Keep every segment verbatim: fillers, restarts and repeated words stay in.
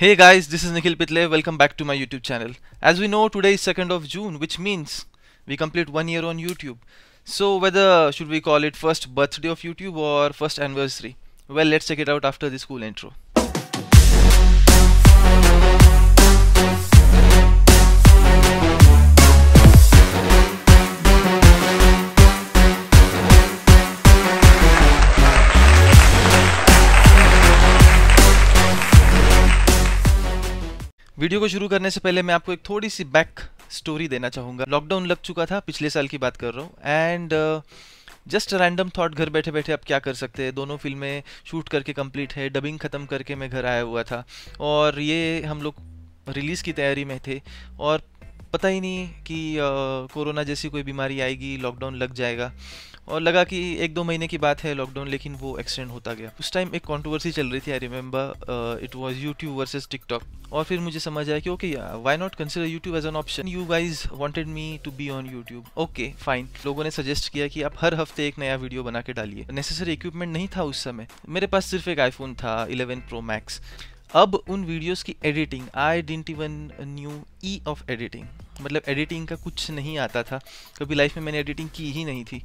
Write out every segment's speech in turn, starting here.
Hey guys, this is Nikhil Pitaley. Welcome back to my YouTube channel. As we know, today is second of June, which means we complete one year on YouTube. So whether should we call it first birthday of YouTube or first anniversary? Well, let's check it out after this cool intro. Video को शुरू करने से पहले मैं आपको एक थोड़ी सी back story देना चाहूँगा। लॉकडाउन लग चुका था, पिछले साल की बात कर रहा हूँ, एंड जस्ट रैंडम थॉट घर बैठे बैठे आप क्या कर सकते हैं। दोनों फिल्में शूट करके कंप्लीट है, डबिंग ख़त्म करके मैं घर आया हुआ था और ये हम लोग रिलीज़ की तैयारी में थे और पता ही नहीं कि uh, कोरोना जैसी कोई बीमारी आएगी, लॉकडाउन लग जाएगा। और लगा कि एक दो महीने की बात है लॉकडाउन, लेकिन वो एक्सटेंड होता गया। उस टाइम एक कंट्रोवर्सी चल रही थी, I remember, it was YouTube versus TikTok. और फिर मुझे समझ आया कि okay, why not consider YouTube as an option. You guys wanted me to be on YouTube, okay fine. लोगों ने सजेस्ट किया कि आप हर हफ्ते एक नया वीडियो बना के डालिए। नेसेसरी इक्विपमेंट नहीं था उस समय, मेरे पास सिर्फ एक आईफोन था इलेवन प्रो मैक्स। अब उन वीडियोस की editing, I didn't even knew E of editing, मतलब एडिटिंग का कुछ नहीं आता था कभी लाइफ में, मैंने एडिटिंग की ही नहीं थी।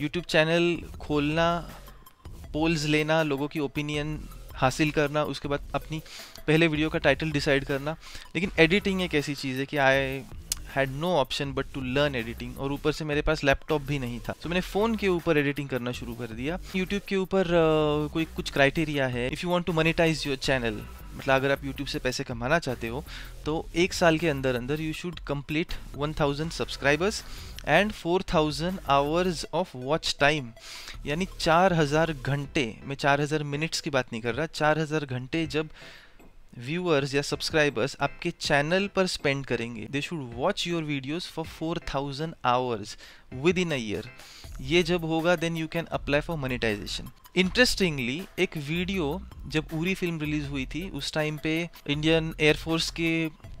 यूट्यूब चैनल खोलना, पोल्स लेना, लोगों की ओपिनियन हासिल करना, उसके बाद अपनी पहले वीडियो का टाइटल डिसाइड करना। लेकिन एडिटिंग एक ऐसी चीज़ है कि I had no option but to learn editing. और ऊपर से मेरे पास लैपटॉप भी नहीं था, तो मैंने फ़ोन के ऊपर एडिटिंग करना शुरू कर दिया। यूट्यूब के ऊपर uh, कोई कुछ क्राइटेरिया है, if you want to monetise your channel, मतलब अगर आप YouTube से पैसे कमाना चाहते हो तो एक साल के अंदर अंदर you should complete one thousand subscribers and four thousand hours of watch time. यानी चार हज़ार घंटे, मैं चार हज़ार मिनट्स की बात नहीं कर रहा, चार हज़ार घंटे जब व्यूअर्स या सब्सक्राइबर्स आपके चैनल पर स्पेंड करेंगे, they should watch your videos for four thousand hours within a year. ये जब होगा then you can apply for monetisation. Interestingly एक वीडियो, जब उरी फिल्म रिलीज़ हुई थी उस टाइम पे इंडियन एयरफोर्स के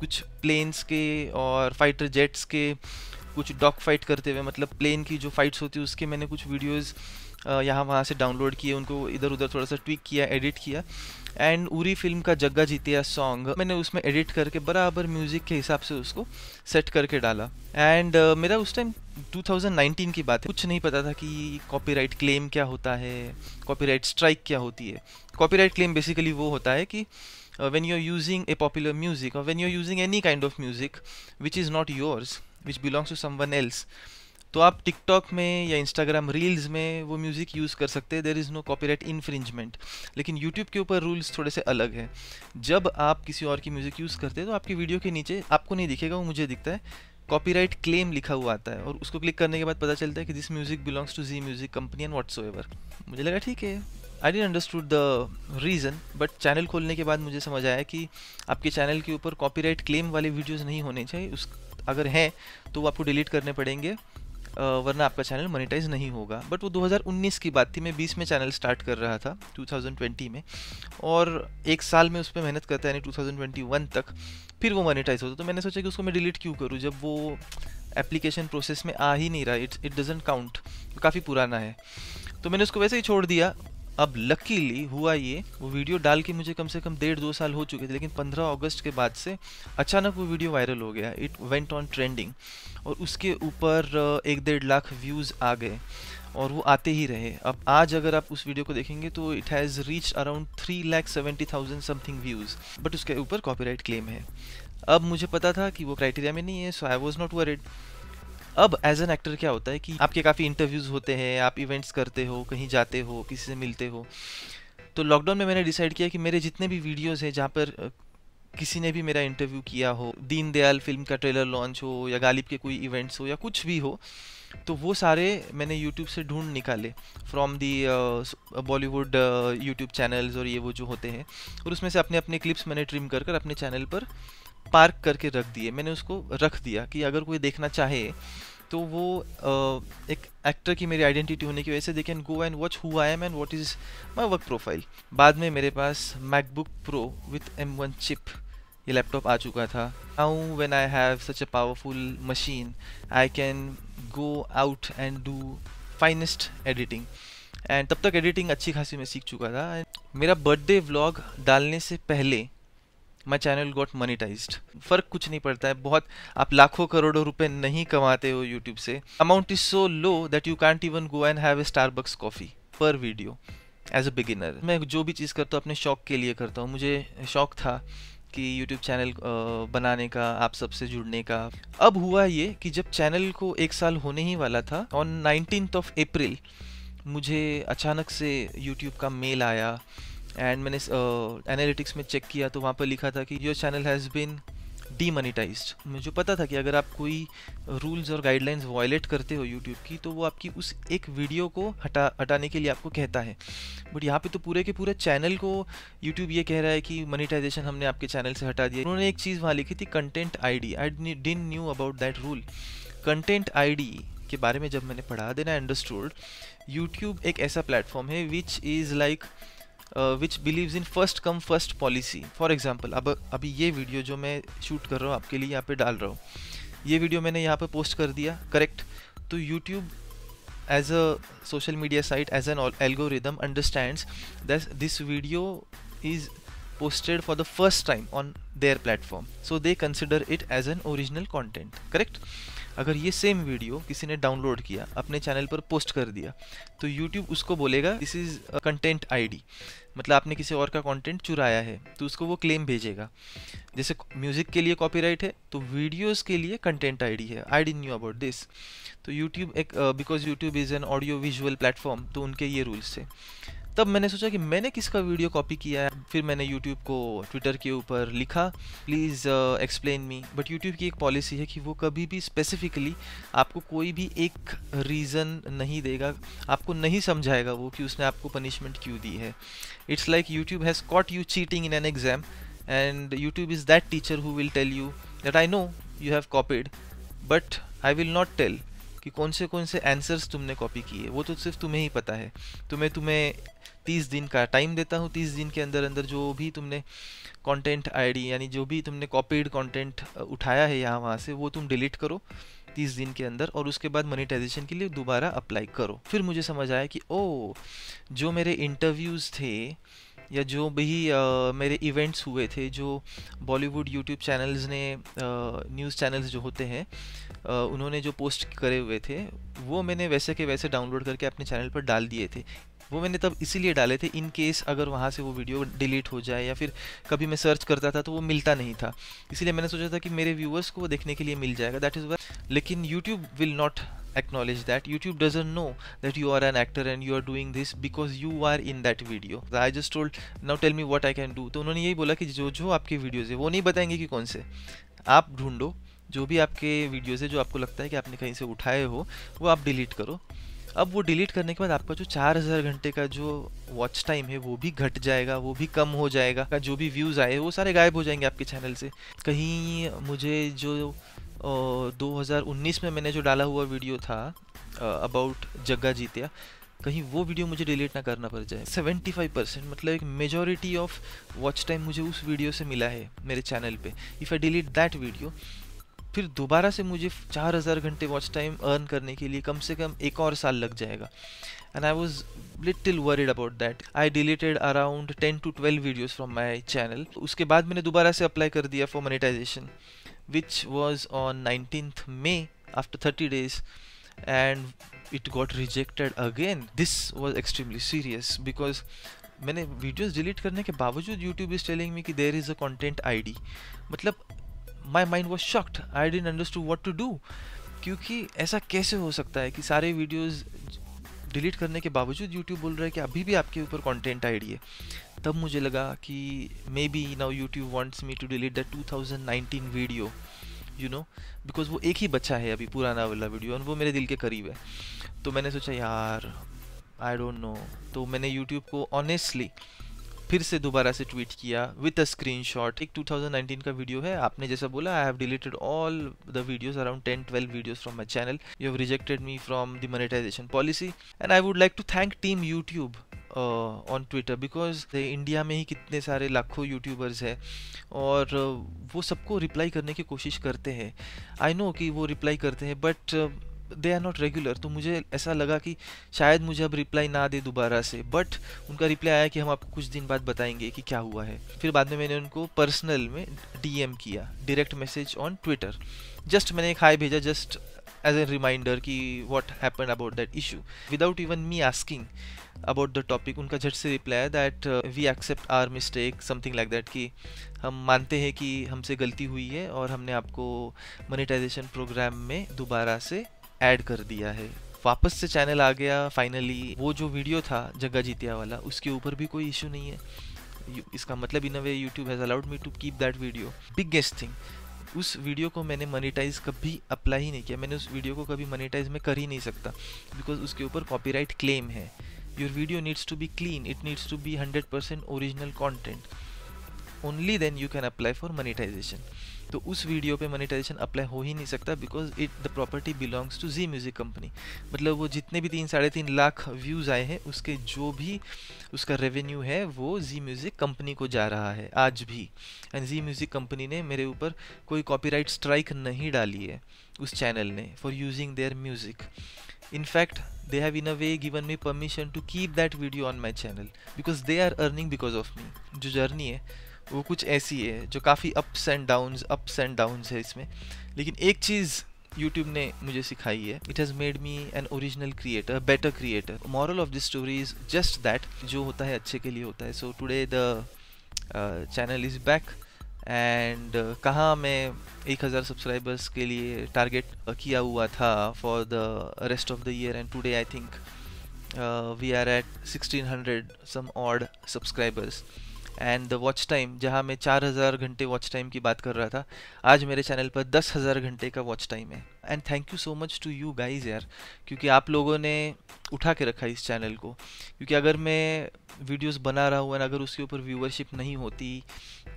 कुछ प्लेन्स के और फाइटर जेट्स के कुछ डॉग फाइट करते हुए, मतलब प्लेन की जो फाइट्स होती है उसके मैंने कुछ वीडियोस यहाँ वहाँ से डाउनलोड किए, उनको इधर उधर थोड़ा सा ट्विक किया, एडिट किया। एंड उरी फिल्म का जग्गा जीतिया सॉन्ग मैंने उसमें एडिट करके बराबर म्यूज़िक के हिसाब से उसको सेट करके डाला। एंड uh, मेरा उस टाइम टू थाउजेंड नाइनटीन की बात है, कुछ नहीं पता था कि कॉपीराइट क्लेम क्या होता है, कॉपीराइट स्ट्राइक क्या होती है। कॉपीराइट क्लेम बेसिकली वो होता है कि when you are using a popular music और when you are using any kind of music which is not yours, which belongs to someone else, तो आप टिकटॉक में या इंस्टाग्राम रील्स में वो म्यूज़िक यूज़ कर सकते हैं, there is no copyright infringement. लेकिन यूट्यूब के ऊपर रूल्स थोड़े से अलग हैं, जब आप किसी और की म्यूज़िक यूज़ करते हैं तो आपकी वीडियो के नीचे आपको नहीं दिखेगा, वो मुझे दिखता है, कॉपीराइट क्लेम लिखा हुआ आता है और उसको क्लिक करने के बाद पता चलता है कि this music belongs to ji music company and whatsoever. मुझे लगा ठीक है, I didn't understood the reason, but channel खोलने के बाद मुझे समझ आया कि आपके चैनल के ऊपर कॉपीराइट क्लेम वाले वीडियोज़ नहीं होने चाहिए, उस अगर हैं तो वो आपको डिलीट करने पड़ेंगे, वरना आपका चैनल मोनेटाइज नहीं होगा। बट वो दो हज़ार उन्नीस की बात थी, मैं बीस में चैनल स्टार्ट कर रहा था टू थाउजेंड ट्वेंटी में, और एक साल में उस पर मेहनत करता है यानी टू थाउजेंड ट्वेंटी वन तक, फिर वो मोनेटाइज होता। तो मैंने सोचा कि उसको मैं डिलीट क्यों करूँ जब वो एप्लीकेशन प्रोसेस में आ ही नहीं रहा, इट्स इट डजेंट काउंट, काफ़ी पुराना है। तो मैंने उसको वैसे ही छोड़ दिया। अब लकीली हुआ ये, वो वीडियो डाल के मुझे कम से कम डेढ़ दो साल हो चुके थे, लेकिन पंद्रह अगस्त के बाद से अचानक वो वीडियो वायरल हो गया, इट वेंट ऑन ट्रेंडिंग, और उसके ऊपर एक डेढ़ लाख व्यूज़ आ गए और वो आते ही रहे। अब आज अगर आप उस वीडियो को देखेंगे तो it has reach around three lakh seventy thousand something views, but उसके ऊपर कॉपीराइट क्लेम है। अब मुझे पता था कि वो क्राइटेरिया में नहीं है, so I was not worried. अब एज एन एक्टर क्या होता है कि आपके काफ़ी इंटरव्यूज़ होते हैं, आप इवेंट्स करते हो, कहीं जाते हो, किसी से मिलते हो। तो लॉकडाउन में मैंने डिसाइड किया कि मेरे जितने भी वीडियोस हैं जहाँ पर किसी ने भी मेरा इंटरव्यू किया हो, दीनदयाल फिल्म का ट्रेलर लॉन्च हो या गालिब के कोई इवेंट्स हो या कुछ भी हो, तो वो सारे मैंने यूट्यूब से ढूंढ निकाले from the Bollywood YouTube channels और ये वो जो होते हैं, और उसमें से अपने अपने क्लिप्स मैंने ट्रिम कर कर अपने चैनल पर पार्क करके रख दिए। मैंने उसको रख दिया कि अगर कोई देखना चाहे तो वो uh, एक एक्टर की मेरी आइडेंटिटी होने की वजह से they can go and watch who I am and what is my work profile. बाद में मेरे पास MacBook pro with M one chip ये लैपटॉप आ चुका था। Now when I have such a powerful machine I can go out and do finest editing, and तब तक एडिटिंग अच्छी खासी मैं सीख चुका था। मेरा बर्थडे व्लॉग डालने से पहले माई चैनल गॉट मोनिटाइज्ड। फ़र्क कुछ नहीं पड़ता है, बहुत आप लाखों करोड़ों रुपए नहीं कमाते हो यूट्यूब से। Amount is so low that you can't even go and have a Starbucks coffee पर वीडियो एज अ बिगिनर। मैं जो भी चीज़ करता हूँ अपने शौक़ के लिए करता हूँ। मुझे शौक़ था कि YouTube चैनल बनाने का, आप सबसे जुड़ने का। अब हुआ ये कि जब चैनल को एक साल होने ही वाला था, ऑन नाइनटीन्थ ऑफ अप्रैल मुझे अचानक से YouTube का मेल आया एंड मैंने एनालिटिक्स uh, में चेक किया तो वहाँ पर लिखा था कि your channel has been demonetised. मुझे पता था कि अगर आप कोई रूल्स और गाइडलाइंस वायलेट करते हो यूट्यूब की तो वो आपकी उस एक वीडियो को हटा हटाने के लिए आपको कहता है, बट यहाँ पे तो पूरे के पूरे चैनल को यूट्यूब ये कह रहा है कि मोनेटाइजेशन हमने आपके चैनल से हटा दिया। उन्होंने एक चीज़ वहाँ लिखी थी content I D. I didn't knew about that rule. Content I D के बारे में जब मैंने पढ़ा देन आई अंडरस्टूड यूट्यूब एक ऐसा प्लेटफॉर्म है which is like which believes in first come first policy. For example, अब अभी ये वीडियो जो मैं शूट कर रहा हूँ आपके लिए, यहाँ पे डाल रहा हूँ, ये वीडियो मैंने यहाँ पे पोस्ट कर दिया, करेक्ट? तो YouTube as a social media site, as an algorithm understands that this video is posted for the first time on their platform, so they consider it as an original content, correct? अगर ये same video किसी ने download किया, अपने channel पर post कर दिया, तो YouTube उसको बोलेगा दिस इज़ कंटेंट आईडी, मतलब आपने किसी और का कंटेंट चुराया है, तो उसको वो क्लेम भेजेगा। जैसे म्यूज़िक के लिए कॉपीराइट है तो वीडियोस के लिए कंटेंट आईडी है। I didn't knew about this. तो YouTube एक, because YouTube is an audio visual platform, तो उनके ये रूल्स थे। तब मैंने सोचा कि मैंने किसका वीडियो कॉपी किया है। फिर मैंने यूट्यूब को ट्विटर के ऊपर लिखा, please explain me. But YouTube की एक पॉलिसी है कि वो कभी भी स्पेसिफिकली आपको कोई भी एक रीज़न नहीं देगा, आपको नहीं समझाएगा वो कि उसने आपको पनिशमेंट क्यों दी है। It's like YouTube has caught you cheating in an exam and YouTube is that teacher who will tell you that I know you have copied but I will not tell कि कौन से कौन से answers तुमने copy किए, वो तो सिर्फ तुम्हें ही पता है। तो मैं तुम्हें तीस दिन का टाइम देता हूँ, तीस दिन के अंदर अंदर जो भी तुमने कंटेंट आईडी यानी जो भी तुमने कॉपीड कंटेंट उठाया है यहाँ वहाँ से, वो तुम डिलीट करो तीस दिन के अंदर, और उसके बाद मोनेटाइजेशन के लिए दोबारा अप्लाई करो। फिर मुझे समझ आया कि ओ, जो मेरे इंटरव्यूज़ थे या जो भी आ, मेरे इवेंट्स हुए थे, जो बॉलीवुड यूट्यूब चैनल्स ने, न्यूज़ चैनल्स जो होते हैं, आ, उन्होंने जो पोस्ट करे हुए थे, वो मैंने वैसे के वैसे डाउनलोड करके अपने चैनल पर डाल दिए थे। वो मैंने तब इसीलिए डाले थे इन केस अगर वहाँ से वो वीडियो डिलीट हो जाए, या फिर कभी मैं सर्च करता था तो वो मिलता नहीं था, इसीलिए मैंने सोचा था कि मेरे व्यूअर्स को वो देखने के लिए मिल जाएगा, दैट इज़ व्हाई। लेकिन YouTube will not acknowledge that. YouTube doesn't know that you are an actor and you are doing this because you are in that video. I just told, now tell me what I can do. तो उन्होंने यही बोला कि जो जो आपके videos है, वो नहीं बताएंगे कि कौन से, आप ढूंढो जो भी आपके वीडियोज़ है जो आपको लगता है कि आपने कहीं से उठाए हो, वो आप डिलीट करो। अब वो डिलीट करने के बाद आपका जो चार हज़ार घंटे का जो वॉच टाइम है वो भी घट जाएगा, वो भी कम हो जाएगा, जो भी व्यूज़ आए वो सारे गायब हो जाएंगे आपके चैनल से। कहीं मुझे जो Uh, दो हज़ार उन्नीस में मैंने जो डाला हुआ वीडियो था अबाउट जग्गा जीतिया, कहीं वो वीडियो मुझे डिलीट ना करना पड़ जाए। सेवेंटी फाइव परसेंट, मतलब एक मेजॉरिटी ऑफ वॉच टाइम मुझे उस वीडियो से मिला है मेरे चैनल पे। If I delete that video, फिर दोबारा से मुझे चार हज़ार घंटे वॉच टाइम अर्न करने के लिए कम से कम एक और साल लग जाएगा। And I was little worried about that. I deleted around ten to twelve videos from my channel. उसके बाद मैंने दोबारा से अप्लाई कर दिया for monetization, which was on nineteenth May after thirty days, and it got rejected again. This was extremely serious because मैंने videos delete करने के बावजूद YouTube is telling me कि there is a content I D. मतलब my mind was shocked. I didn't understand what to do. क्योंकि ऐसा कैसे हो सकता है कि सारे videos डिलीट करने के बावजूद YouTube बोल रहा है कि अभी भी आपके ऊपर कंटेंट आईडी है। तब मुझे लगा कि maybe now YouTube wants me to delete that two thousand nineteen video, you know, because वो एक ही बच्चा है अभी, पुराना वाला वीडियो, और वो मेरे दिल के करीब है। तो मैंने सोचा यार आई डोंट नो। तो मैंने यूट्यूब को ऑनेस्टली फिर से दोबारा से ट्वीट किया विथ अ स्क्रीनशॉट। एक टू थाउज़ेंड नाइनटीन का वीडियो है, आपने जैसा बोला, I have deleted all the videos around ten twelve videos from my channel, you have rejected me from the monetization policy, and I would like to thank team YouTube on Twitter, because India में ही कितने सारे लाखों YouTubers हैं और uh, वो सबको reply करने की कोशिश करते हैं। आई नो कि वो रिप्लाई करते हैं, but they are not regular, तो मुझे ऐसा लगा कि शायद मुझे अब रिप्लाई ना दे दोबारा से, बट उनका रिप्लाई आया कि हम आपको कुछ दिन बाद बताएंगे कि क्या हुआ है। फिर बाद में मैंने उनको पर्सनल में डीएम किया, direct message on Twitter, just मैंने एक हाई भेजा जस्ट एज ए रिमाइंडर कि what happen about that issue, without even me asking about the topic. उनका झट से रिप्लाई आया that we accept our mistake, something like that, कि हम मानते हैं कि हमसे गलती हुई है और हमने आपको मोनेटाइजेशन प्रोग्राम में दोबारा से ऐड कर दिया है। वापस से चैनल आ गया फाइनली। वो जो वीडियो था जग्गा जीतिया वाला, उसके ऊपर भी कोई इशू नहीं है। इसका मतलब in a way YouTube has allowed me to keep that video. Biggest thing, उस वीडियो को मैंने मोनेटाइज कभी अप्लाई ही नहीं किया, मैंने उस वीडियो को कभी मोनेटाइज में कर ही नहीं सकता, बिकॉज उसके ऊपर कॉपीराइट क्लेम है। Your video needs to be clean, it needs to be hundred percent original content, only then you can apply for monetization. तो उस वीडियो पे मोनेटाइजेशन अप्लाई हो ही नहीं सकता, because it the property belongs to ji music company. मतलब वो जितने भी तीन साढ़े तीन लाख व्यूज़ आए हैं, उसके जो भी उसका रेवेन्यू है वो जी म्यूज़िक कंपनी को जा रहा है आज भी। एंड जी म्यूज़िक कंपनी ने मेरे ऊपर कोई कॉपीराइट स्ट्राइक नहीं डाली है उस चैनल ने for using their music. In fact they have in a way given me permission to keep that video on my channel, because they are earning because of me. जो जर्नी है वो कुछ ऐसी है जो काफ़ी ups and downs ups and downs है इसमें, लेकिन एक चीज़ YouTube ने मुझे सिखाई है, it has made me an original creator, better creator. Moral of this story is just that, जो होता है अच्छे के लिए होता है। So today the channel is back and कहाँ मैं एक हज़ार सब्सक्राइबर्स के लिए टारगेट किया हुआ था for the rest of the year, and today I think we are at sixteen hundred some odd subscribers. And the watch time, जहाँ मैं चार हज़ार घंटे वॉच टाइम की बात कर रहा था, आज मेरे चैनल पर दस हज़ार घंटे का वॉच टाइम है। And thank you so much to you guys यार, क्योंकि आप लोगों ने उठा के रखा इस चैनल को। क्योंकि अगर मैं वीडियोस बना रहा हूँ एंड अगर उसके ऊपर व्यूअरशिप नहीं होती,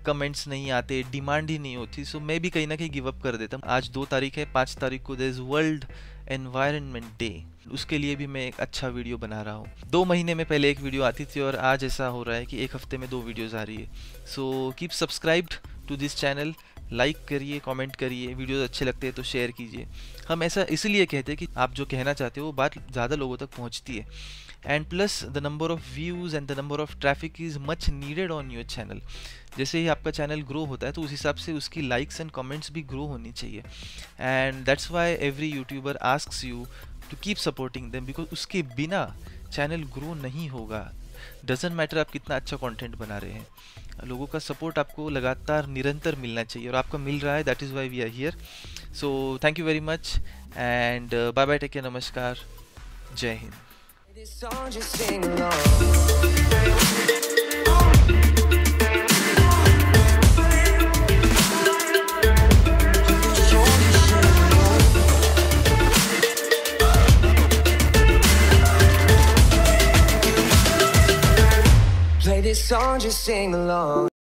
कमेंट्स नहीं आते, डिमांड ही नहीं होती, सो मैं भी कहीं ना कहीं गिव अप कर देता हूँ। आज दो तारीख है, पाँच तारीख को there is world environment day, उसके लिए भी मैं एक अच्छा वीडियो बना रहा हूँ। दो महीने में पहले एक वीडियो आती थी और आज ऐसा हो रहा है कि एक हफ्ते में दो वीडियोज़ आ रही है। So keep subscribed to this channel, like करिए, कमेंट करिए, वीडियोस अच्छे लगते हैं तो शेयर कीजिए। हम ऐसा इसलिए कहते हैं कि आप जो कहना चाहते हो वो बात ज़्यादा लोगों तक पहुंचती है। And plus the number of views and the number of traffic is much needed on your channel. जैसे ही आपका चैनल ग्रो होता है तो उस हिसाब से उसकी लाइक्स एंड कमेंट्स भी ग्रो होनी चाहिए। And that's why every YouTuber asks you to keep supporting them, because उसके बिना चैनल ग्रो नहीं होगा। डजेंट मैटर आप कितना अच्छा कंटेंट बना रहे हैं, लोगों का सपोर्ट आपको लगातार निरंतर मिलना चाहिए, और आपका मिल रहा है। That is why we are here. So thank you very much and bye bye, take care, नमस्कार, जय Hind. Play this song, just sing along.